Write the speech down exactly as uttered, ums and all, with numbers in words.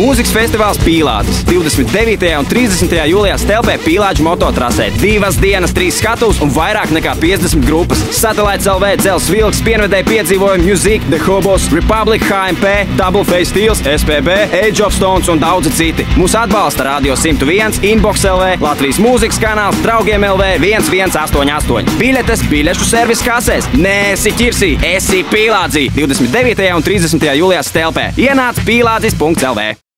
Mūzikas festivāls Pīlādzis divdesmit devītajā un trīsdesmitajā jūlijā stelpē Pīlādžu mototrasē. Divas dienas, trīs skatūs un vairāk nekā piecdesmit grupas. Satellites L V, Dzelzs Vilks, Pienvedēja Piedzīvojumi, Musiqq, The Hobos, re:public, H M P, Double Faced Eels, S P B, Age Of Stones un daudzi citi. Mūs atbalsta Radio simt viens, Inbox L V, Latvijas mūzikas kanāls, Traugiem L V, viens viens astoņi astoņi. Biļetes biļešu servisu kasēs. Nēsi ķirsī, esi Pīlādzī. divdesmit devītajā un trīsdesmitajā jūlijā stelpē. Ienāc pīlādzis punkts L V.